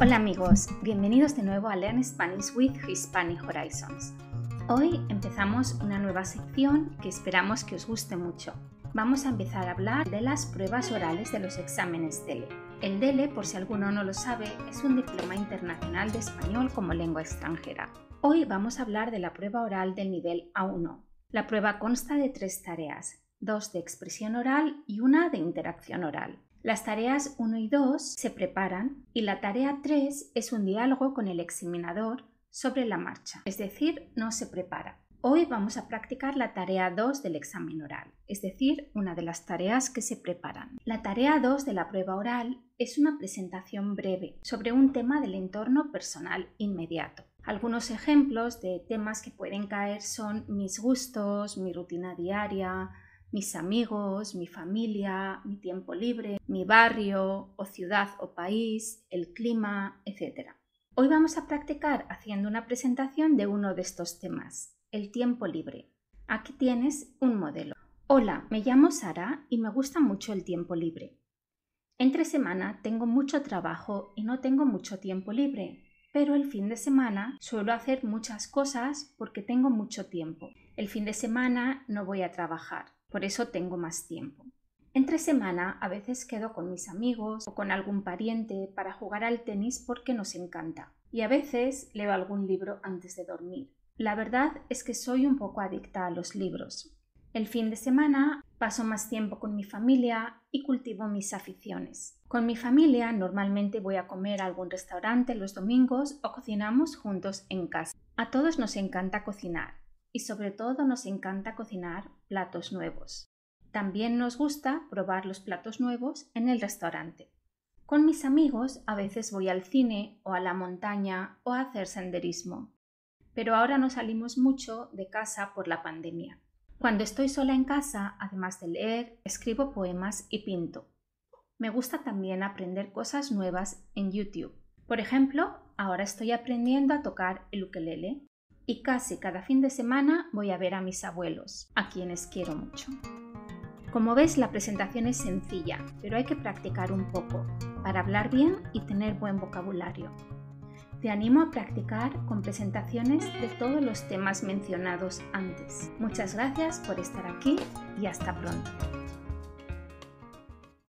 Hola amigos, bienvenidos de nuevo a Learn Spanish with Hispanic Horizons. Hoy empezamos una nueva sección que esperamos que os guste mucho. Vamos a empezar a hablar de las pruebas orales de los exámenes DELE. El DELE, por si alguno no lo sabe, es un diploma internacional de español como lengua extranjera. Hoy vamos a hablar de la prueba oral del nivel A1. La prueba consta de 3 tareas, 2 de expresión oral y 1 de interacción oral. Las tareas 1 y 2 se preparan y la tarea 3 es un diálogo con el examinador sobre la marcha, es decir, no se prepara. Hoy vamos a practicar la tarea 2 del examen oral, es decir, una de las tareas que se preparan. La tarea 2 de la prueba oral es una presentación breve sobre un tema del entorno personal inmediato. Algunos ejemplos de temas que pueden caer son mis gustos, mi rutina diaria, mis amigos, mi familia, mi tiempo libre, mi barrio o ciudad o país, el clima, etc. Hoy vamos a practicar haciendo una presentación de uno de estos temas, el tiempo libre. Aquí tienes un modelo. Hola, me llamo Sara y me gusta mucho el tiempo libre. Entre semana tengo mucho trabajo y no tengo mucho tiempo libre, pero el fin de semana suelo hacer muchas cosas porque tengo mucho tiempo. El fin de semana no voy a trabajar. Por eso tengo más tiempo. Entre semana a veces quedo con mis amigos o con algún pariente para jugar al tenis porque nos encanta. Y a veces leo algún libro antes de dormir. La verdad es que soy un poco adicta a los libros. El fin de semana paso más tiempo con mi familia y cultivo mis aficiones. Con mi familia normalmente voy a comer a algún restaurante los domingos o cocinamos juntos en casa. A todos nos encanta cocinar. Y sobre todo nos encanta cocinar platos nuevos. También nos gusta probar los platos nuevos en el restaurante. Con mis amigos a veces voy al cine o a la montaña o a hacer senderismo. Pero ahora no salimos mucho de casa por la pandemia. Cuando estoy sola en casa, además de leer, escribo poemas y pinto. Me gusta también aprender cosas nuevas en YouTube. Por ejemplo, ahora estoy aprendiendo a tocar el ukelele. Y casi cada fin de semana voy a ver a mis abuelos, a quienes quiero mucho. Como ves, la presentación es sencilla, pero hay que practicar un poco para hablar bien y tener buen vocabulario. Te animo a practicar con presentaciones de todos los temas mencionados antes. Muchas gracias por estar aquí y hasta pronto.